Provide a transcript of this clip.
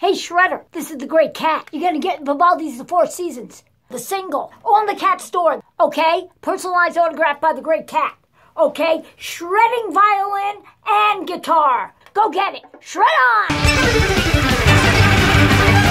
Hey Shredder, this is The Great Kat. You're gonna get Vivaldi's The Four Seasons, the single, on the Kat store, okay? Personalized autograph by The Great Kat, okay? Shredding violin and guitar. Go get it. Shred on!